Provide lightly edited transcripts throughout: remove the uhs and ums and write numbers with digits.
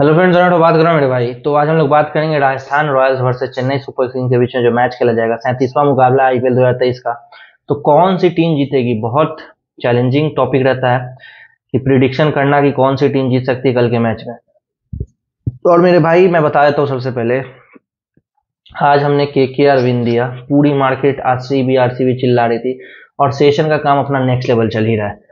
Hello friends, तो बात कर रहा हूँ मेरे भाई। तो आज हम लोग बात करेंगे Rajasthan Royals versus Chennai super Kings के बीच में जो मैच खेला जाएगा 37वां मुकाबला आईपीएल 2023 का। तो कौन सी टीम जीतेगी, बहुत चैलेंजिंग टॉपिक रहता है कि प्रिडिक्शन करना कि कौन सी टीम जीत सकती है कल के मैच में। और मेरे भाई मैं बता देता हूँ, सबसे पहले आज हमने केकेआर विन दिया, पूरी मार्केट आरसीबी चिल्ला रही थी और सेशन का काम अपना नेक्स्ट लेवल चल ही रहा है।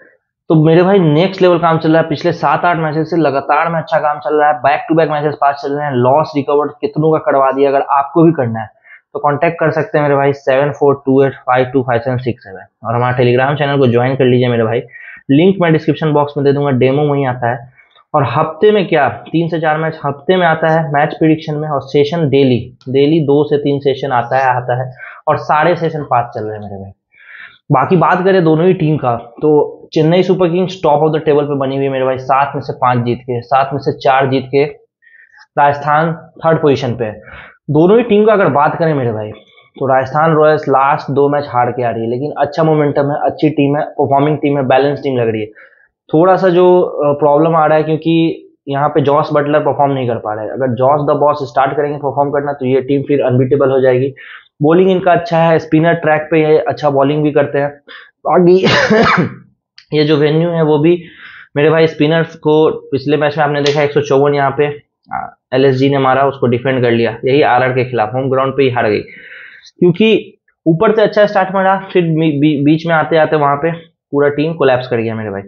तो मेरे भाई नेक्स्ट लेवल काम चल रहा है, पिछले 7-8 मैचेस से लगातार में अच्छा काम चल रहा है, बैक टू बैक मैचेस 5 चल रहे हैं, लॉस रिकवर कितनों का करवा दिया। अगर आपको भी करना है तो कांटेक्ट कर सकते हैं मेरे भाई 7428525767 और हमारा टेलीग्राम चैनल को ज्वाइन कर लीजिए मेरे भाई, लिंक मैं डिस्क्रिप्शन बॉक्स में दे दूंगा, डेमो वहीं आता है। और हफ्ते में क्या 3 से 4 मैच हफ्ते में आता है मैच प्रिडिक्शन में, और सेशन डेली 2 से 3 सेशन आता है और सारे सेशन 5 चल रहे हैं मेरे भाई। बाकी बात करें दोनों ही टीम का, तो Chennai super Kings top of the table पे बनी हुई है मेरे भाई, 7 में से 5 जीत के, 7 में से 4 जीत के राजस्थान थर्ड पोजीशन पे है। दोनों ही टीम का अगर बात करें मेरे भाई, तो राजस्थान रॉयल्स लास्ट 2 मैच हार के आ रही है, लेकिन अच्छा मोमेंटम है, अच्छी टीम है, परफॉर्मिंग टीम है, बैलेंस टीम लग रही है। थोड़ा सा जो प्रॉब्लम आ रहा है क्योंकि यहाँ पे जॉस बटलर परफॉर्म नहीं कर पा रहे। अगर जॉस द बॉस स्टार्ट करेंगे परफॉर्म करना तो ये टीम फिर अनबीटेबल हो जाएगी। बॉलिंग इनका अच्छा है, स्पिनर ट्रैक पे है, अच्छा बॉलिंग भी करते हैं। बाकी ये जो वेन्यू है वो भी मेरे भाई स्पिनर्स को पिछले मैच में आपने देखा 154 यहाँ पे एलएसजी ने मारा, उसको डिफेंड कर लिया, यही आरआर के खिलाफ होम ग्राउंड पे ही हार गई क्योंकि ऊपर से अच्छा स्टार्ट मारा, फिर बीच में आते आते वहाँ पे पूरा टीम कोलैप्स कर गया मेरे भाई।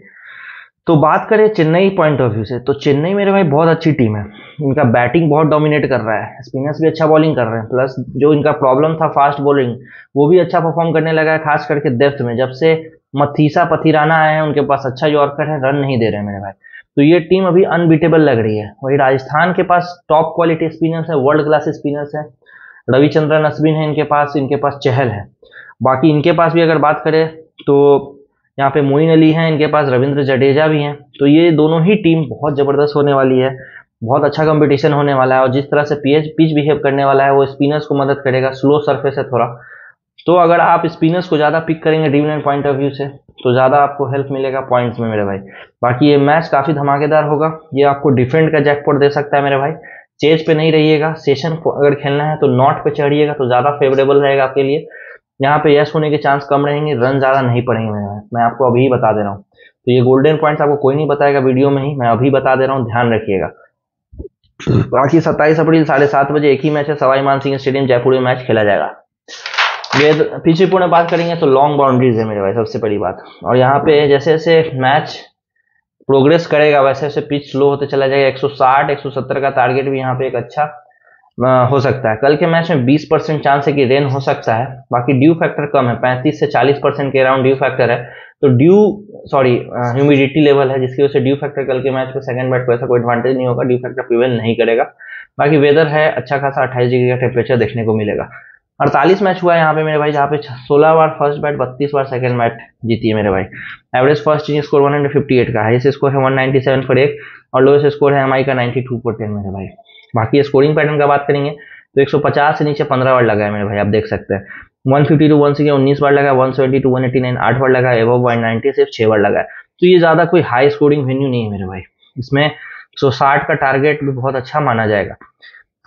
तो बात करें चेन्नई पॉइंट ऑफ व्यू से, तो चेन्नई मेरे भाई बहुत अच्छी टीम है, इनका बैटिंग बहुत डोमिनेट कर रहा है, स्पिनर्स भी अच्छा बॉलिंग कर रहे हैं, प्लस जो इनका प्रॉब्लम था फास्ट बॉलिंग वो भी अच्छा परफॉर्म करने लगा है, खास करके डेप्थ में। जब से मथीसा पथीराना आए हैं उनके पास अच्छा यॉर्कर है, रन नहीं दे रहे मेरे भाई। तो ये टीम अभी अनबीटेबल लग रही है। वही राजस्थान के पास टॉप क्वालिटी स्पिनर्स है, वर्ल्ड क्लास स्पिनर्स है, रविचंद्रन अश्विन है इनके पास चहल है। बाकी इनके पास भी अगर बात करें तो यहाँ पे मोइन अली हैं, इनके पास रविंद्र जडेजा भी हैं। तो ये दोनों ही टीम बहुत ज़बरदस्त होने वाली है, बहुत अच्छा कंपटीशन होने वाला है। और जिस तरह से पिच बिहेव करने वाला है वो स्पिनर्स को मदद करेगा, स्लो सरफेस है थोड़ा, तो अगर आप स्पिनर्स को ज़्यादा पिक करेंगे ड्रीम11 पॉइंट ऑफ व्यू से तो ज़्यादा आपको हेल्प मिलेगा पॉइंट्स में मेरे भाई। बाकी ये मैच काफ़ी धमाकेदार होगा, ये आपको डिफेंड का जैकपॉट दे सकता है मेरे भाई। चेज पे नहीं रहिएगा, सेशन अगर खेलना है तो नॉट पे चढ़िएगा तो ज़्यादा फेवरेबल रहेगा आपके लिए। यहाँ पे यस होने के चांस कम रहेंगे, रन ज़्यादा नहीं पड़ेंगे मैं आपको अभी ही बता दे रहा हूँ। तो ये गोल्डन पॉइंट्स आपको कोई नहीं बताएगा वीडियो में ही, मैं अभी बता दे रहा हूँ, ध्यान रखिएगा। बाकी 27 अप्रैल 7:30 बजे एक ही मैच है, सवाई मानसिंह स्टेडियम जयपुर में मैच खेला जाएगा। ये पिच रिपोर्ट में बात करेंगे तो लॉन्ग बाउंड्रीज है मेरे भाई सबसे बड़ी बात, और यहाँ पे जैसे जैसे मैच प्रोग्रेस करेगा वैसे वैसे पिच स्लो होते चला जाएगा। 160-170 का टारगेट भी यहाँ पे एक अच्छा हो सकता है। कल के मैच में 20% चांस है कि रेन हो सकता है। बाकी ड्यू फैक्टर कम है, 35 से 40% के अराउंड ड्यू फैक्टर है, तो ह्यूमिडिटी लेवल है जिसकी वजह से ड्यू फैक्टर कल के मैच में सेकंड बैट को ऐसा कोई एडवांटेज नहीं होगा, ड्यू फैक्टर प्रिवेल नहीं करेगा। बाकी वेदर है अच्छा खासा, 28 डिग्री का टेम्परेचर देखने को मिलेगा। 48 मैच हुआ है यहाँ पे मेरे भाई, जहाँ पे 16 बार फर्स्ट बैट, 32 बार सेकंड बैट जीती है मेरे भाई। एवरेज फर्स्ट इनिंग स्कोर 158 का, हाईएस्ट स्कोर है 197/1 और लोएस्ट स्कोर है एमआई का 92/10 मेरे भाई। बाकी स्कोरिंग पैटर्न का बात करेंगे तो 150 से नीचे 15 बार लगा है मेरे भाई, आप देख सकते हैं। 150-160 19 बार लगा है, 170-189 8 बार लगा है, एबव 190 सिर्फ 6 बार लगा है। तो ये ज़्यादा कोई हाई स्कोरिंग वेन्यू नहीं है मेरे भाई। इसमें 160 का टारगेट भी बहुत अच्छा माना जाएगा।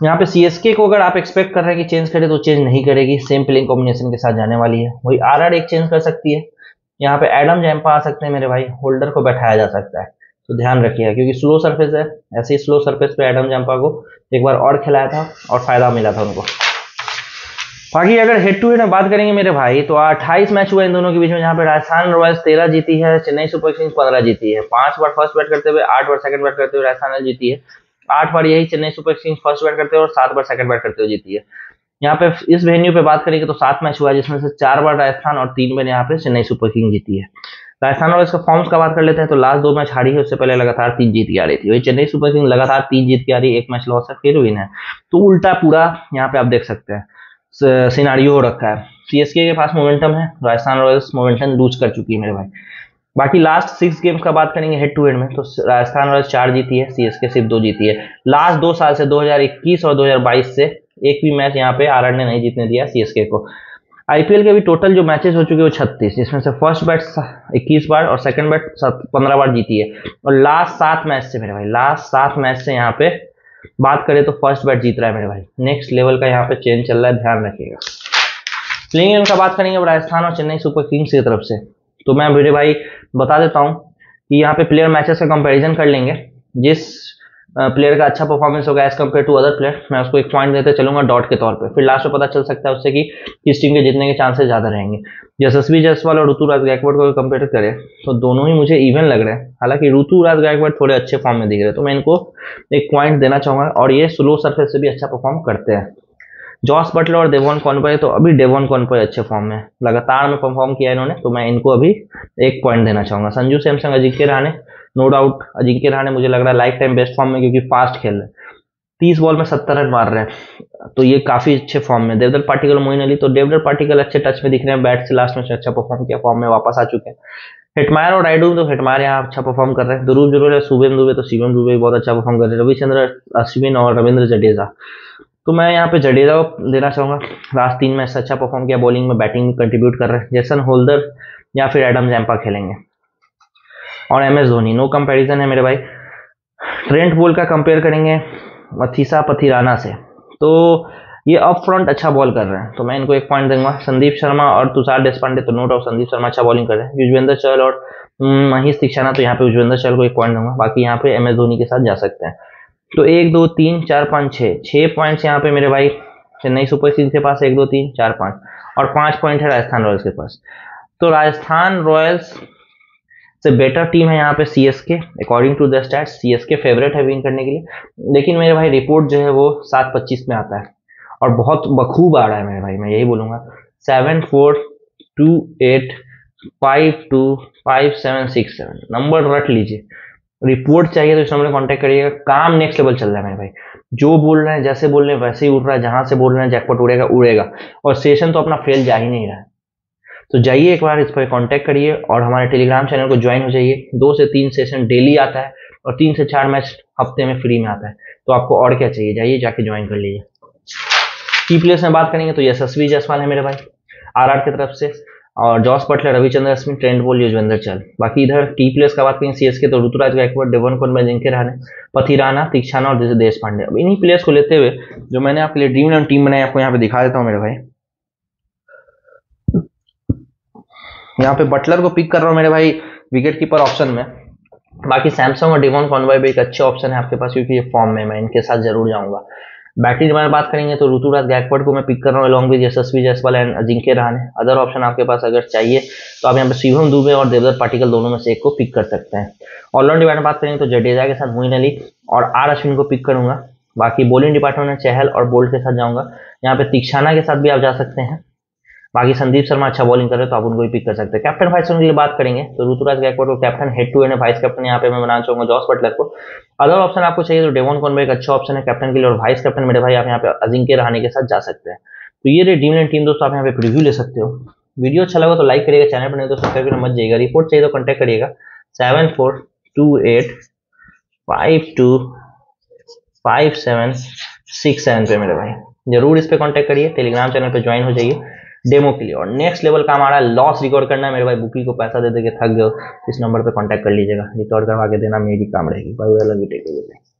यहाँ पे सीएसके को अगर आप एक्सपेक्ट कर रहे हैं कि चेंज करे तो चेंज नहीं करेगी, सेम प्लेइंग कॉम्बिनेशन के साथ जाने वाली है। वही आरआर एक चेंज कर सकती है, यहाँ पे एडम जैम्पा आ सकते हैं मेरे भाई, होल्डर को बैठाया जा सकता है, तो ध्यान रखिएगा क्योंकि स्लो सरफेस है। ऐसे ही स्लो सरफेस पे एडम जम्पा को एक बार और खिलाया था और फायदा मिला था उनको। बाकी अगर हेड टू हेड में बात करेंगे मेरे भाई तो 28 मैच हुए इन दोनों के बीच में, जहाँ पे राजस्थान रॉयल्स 13 जीती है, चेन्नई सुपर किंग्स 15 जीती है। 5 बार फर्स्ट बैट करते हुए, 8 बार सेकंड बैट करते हुए राजस्थान रॉयल्स जीती है, 8 बार यही Chennai super Kings first bat करते हुए और 7 बार सेकंड बैट करते हुए जीती है। यहाँ पे इस वेन्यू पे बात करेंगे तो 7 मैच हुआ जिसमें से 4 बार राजस्थान और 3 बार यहाँ पे चेन्नई सुपर किंग्स जीती है। राजस्थान रॉयल्स का फॉर्म्स का बात कर लेते हैं तो लास्ट 2 मैच हारी है, उससे पहले लगातार 3 जीत के आ रही थी। वही चेन्नई सुपर किंग्स लगातार 3 जीत के आ रही है, 1 मैच लॉस है फिर विन है, तो उल्टा पूरा यहाँ पे आप देख सकते हैं सिनारियो हो रखा है। सीएसके के पास मोमेंटम है, राजस्थान रॉयल्स मोमेंटम लूज कर चुकी है मेरे भाई। बाकी लास्ट 6 गेम्स का बात करेंगे हेड टू हेड में तो राजस्थान रॉयल्स 4 जीती है, सीएसके सिर्फ 2 जीती है। लास्ट 2 साल से 2021 और 2022 से एक भी मैच यहाँ पे आरआर ने नहीं जीतने दिया सीएसके को। आईपीएल के भी टोटल जो मैचेस हो चुके हैं वो 36, जिसमें से फर्स्ट बैट 21 बार और सेकंड बैट 15 बार जीती है। और लास्ट 7 मैच से मेरे भाई, लास्ट 7 मैच से यहाँ पे बात करें तो फर्स्ट बैट जीत रहा है मेरे भाई। नेक्स्ट लेवल का यहाँ पे चेंज चल रहा है, ध्यान रखिएगा। प्लेइंग इलेवन का बात करेंगे अब राजस्थान और चेन्नई सुपर किंग्स की तरफ से, तो मैं मेरे भाई बता देता हूँ कि यहाँ पे प्लेयर मैचेस का कंपेरिजन कर लेंगे। जिस प्लेयर का अच्छा परफॉर्मेंस होगा as compared to other player, मैं उसको एक पॉइंट देते चलूंगा डॉट के तौर पे, फिर लास्ट में पता चल सकता है उससे कि किस टीम के जीतने के चांसेस ज़्यादा रहेंगे। यशस्वी जायसवाल और ऋतुराज गायकवाड को कंपेयर करें तो दोनों ही मुझे इवन लग रहे हैं, हालांकि ऋतुराज गायकवाड थोड़े अच्छे फॉर्म में दिख रहे हैं तो मैं इनको एक पॉइंट देना चाहूँगा। और ये स्लो सरफेस से भी अच्छा परफॉर्म करते हैं। जॉस बटलर और डेवॉन कॉनवे, तो अभी डेवॉन कॉनवे अच्छे फॉर्म में लगातार में परफॉर्म किया इन्होंने, तो मैं इनको अभी एक पॉइंट देना चाहूँगा। संजू सैमसन, अजिंक्य रहाणे, नो डाउट अजिंक्य रहाणे मुझे लग रहा है लाइफ टाइम बेस्ट फॉर्म में, क्योंकि फास्ट खेल रहे हैं, 30 बॉल में 70 रन मार रहे हैं, तो ये काफ़ी अच्छे फॉर्म में। देवदत्त पाटिकल और मोइन अली, तो देवदत्त पाटिकल अच्छे टच में दिख रहे हैं, बैट से लास्ट मैच में अच्छा परफॉर्म किया, फॉर्म में वापस आ चुके हैं। हिटमायर और राइडू, तो हिटमायर यहाँ अच्छा परफॉर्म कर रहे हैं। दुरूप जुरूल है, शिवम दुबे, तो शिवम दुबे बहुत अच्छा परफॉर्म कर रहे हैं। रविचंद्रन अश्विन और रविंद्र जडेजा, तो मैं यहाँ पे जडेजा को देना चाहूँगा, लास्ट 3 मैच अच्छा परफॉर्म किया, बॉलिंग में बैटिंग में कंट्रीब्यूट कर रहे हैं। जेसन होल्डर या फिर एडम जैम्पा खेलेंगे। और एमएस धोनी, नो कंपैरिजन है मेरे भाई। ट्रेंट बोल्ट का कंपेयर करेंगे मथीसा पथिराना से, तो ये अप फ्रंट अच्छा बॉल कर रहे हैं, तो मैं इनको एक पॉइंट दूंगा। संदीप शर्मा और तुषार देशपांडे, तो नो डाउट संदीप शर्मा अच्छा बॉलिंग कर रहे हैं। युजवेंद्र चहल और महेश थीक्षाना, तो यहाँ पे युजवेंद्र चहल को एक पॉइंट दूंगा, बाकी यहाँ पे एमएस धोनी के साथ जा सकते हैं। तो 1, 2, 3, 4, 5, 6 पॉइंट्स यहाँ पे मेरे भाई चेन्नई सुपर किंग्स के पास, 1, 2, 3, 4, 5 और 5 पॉइंट है राजस्थान रॉयल्स के पास। तो राजस्थान रॉयल्स से बेटर टीम है यहाँ पे CSK, according to the stats CSK favourite है विन करने के लिए, लेकिन मेरे भाई रिपोर्ट जो है वो 7:25 में आता है और बहुत बखूब आ रहा है मेरे भाई, मैं यही बोलूँगा। 7428525767 नंबर रट लीजिए। रिपोर्ट चाहिए तो इस नंबर पर कॉन्टैक्ट करिएगा। काम नेक्स्ट लेवल चल रहा है मेरे भाई, जो बोल रहे हैं जैसे बोल रहे हैं वैसे ही उड़ रहा है, जहाँ से बोल रहे हैं जैकपॉट उड़ेगा उड़ेगा, और सेशन तो अपना फेल जा ही नहीं रहा है। तो जाइए एक बार इस पर कॉन्टैक्ट करिए और हमारे टेलीग्राम चैनल को ज्वाइन हो जाइए। 2 से 3 सेशन डेली आता है और 3 से 4 मैच हफ्ते में फ्री में आता है, तो आपको और क्या चाहिए, जाइए जाके ज्वाइन कर लीजिए। की प्लेयर्स में बात करेंगे तो यशस्वी जायसवाल है मेरे भाई आरआर की तरफ से, और Jos Buttler, Ravichandran Ashwin, Trent Boult, Yuzvendra Chahal. बाकी इधर टी प्लेयर्स का बात करें सीएसके, तो ऋतुराज गायकवाड, डेवन कॉनवे, अजिंक्य रहाणे, पथिराना, तीक्षाना और देशपांडे। अब इन्हीं प्लेयर्स को लेते हुए जो मैंने आपके लिए ड्रीम11 टीम बनाई, आपको यहाँ पे दिखा देता हूँ मेरे भाई। यहाँ पे बटलर को पिक कर रहा हूँ मेरे भाई विकेट कीपर ऑप्शन में, बाकी सैमसंग और डेवन कॉनवे भी एक अच्छे ऑप्शन है आपके पास, क्योंकि ये फॉर्म में, मैं इनके साथ जरूर जाऊँगा। बैटिंग में बात करेंगे तो ऋतुराज गायकवाड को मैं पिक कर रहा हूँ along with Yashasvi Jaiswal and Ajinkya Rahane. Other option आपके पास अगर चाहिए तो आप यहाँ पे शिवम दुबे और देवदत्त पाटिकल दोनों में से एक को पिक कर सकते हैं। ऑलराउंड डिपार्टमेंट बात करेंगे तो जडेजा के साथ मोइन अली और आर अश्विन को पिक करूंगा। बाकी बॉलिंग डिपार्टमेंट में चहल और बोल्ट के साथ जाऊँगा। यहाँ पे तीक्षाना के साथ भी आप जा सकते हैं। बाकी संदीप शर्मा अच्छा बॉलिंग कर रहे हैं तो आप उनको भी पिक कर सकते हैं। कैप्टन वाइस कैप्टन के लिए बात करेंगे तो ऋतुराज गायकवाड को captain, head to head vice captain यहाँ पे मैं बनाना चाहूंगा जॉस बटलर को। अदर ऑप्शन आपको चाहिए तो डेवन कॉनवे एक अच्छा ऑप्शन है कैप्टन के लिए, और वाइस कैप्टन मेरे भाई आप यहाँ पे अजिंक्य रहाणे के साथ जा सकते हैं। तो ये रही ड्रीम11 टीम दोस्तों, आप यहाँ पे प्रीव्यू ले सकते हो। वीडियो अच्छा लगा तो लाइक करिएगा, चैनल पर नहीं तो सब्सक्राइब करना मत जाइएगा। रिपोर्ट चाहिए तो कॉन्टैक्ट करिएगा 7428525767 पे मेरे भाई, जरूर इस पर कॉन्टैक्ट करिए। टेलीग्राम चैनल पर ज्वाइन हो जाइए डेमो के लिए। और नेक्स्ट लेवल काम आ रहा है, लॉस रिकॉर्ड करना है मेरे भाई। बुकी को पैसा दे के थक गए, इस नंबर पे कांटेक्ट कर लीजिएगा, रिकॉर्ड करवा के देना, मेरी काम रहेगी। भाई वाला भी टेक।